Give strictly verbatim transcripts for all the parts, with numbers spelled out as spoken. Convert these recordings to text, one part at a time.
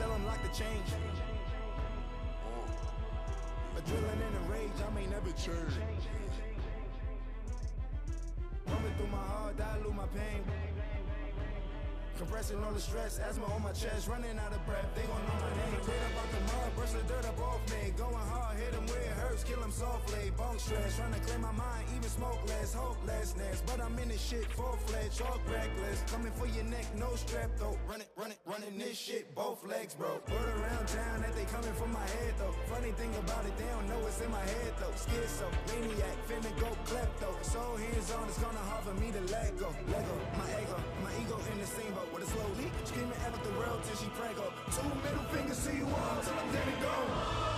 I'll unlock the change. Adrenaline and a rage, I may never change. Coming through my heart, dilute my pain. Compressing all the stress, asthma on my chest, running out of breath, they gon' know my name. Clear about the mud, brush the dirt up off me. Going hard, hit them where it hurts, kill them softly. Bone stress, trying to clear my mind, even smoke less, hopelessness. But I'm in this shit, full-fledged, all reckless. Coming for your neck, no strap though. Run it, run it, running this shit, both legs, bro. Word around town that they coming from my head though. Funny thing about it, they don't know it's in my head though. Schizo, maniac, finna go klepto. So hands on, it's gonna hard for me to let go. Let go, my ego, my ego in the same boat. With a slow leak, screaming out the world till she prank up. Two middle fingers to you all till I'm dead and gone.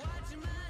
Watch my